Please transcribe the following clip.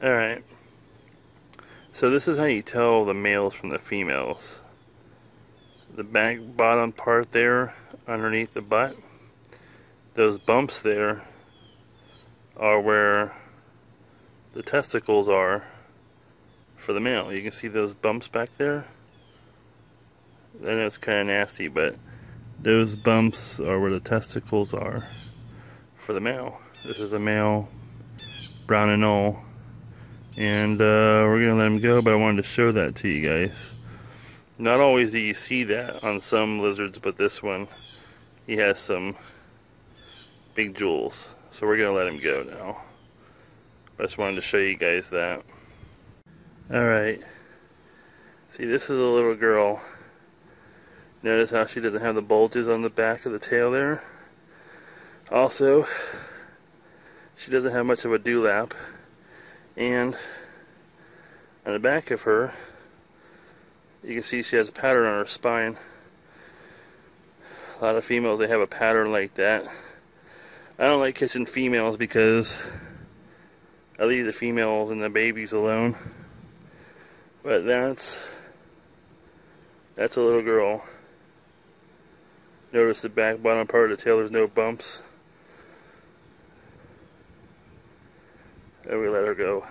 Alright, so this is how you tell the males from the females. The back bottom part there underneath the butt, those bumps there are where the testicles are for the male. You can see those bumps back there. I know it's kind of nasty, but those bumps are where the testicles are for the male. This is a male brown and all. And we're going to let him go, but I wanted to show that to you guys. Not always do you see that on some lizards, but this one, he has some big jewels. So we're going to let him go now. I just wanted to show you guys that. Alright. See, this is a little girl. Notice how she doesn't have the bulges on the back of the tail there. Also, she doesn't have much of a dewlap. And on the back of her, you can see she has a pattern on her spine. A lot of females, they have a pattern like that. I don't like catching females because I leave the females and the babies alone. But that's a little girl. Notice the back bottom part of the tail, there's no bumps. And we let her go.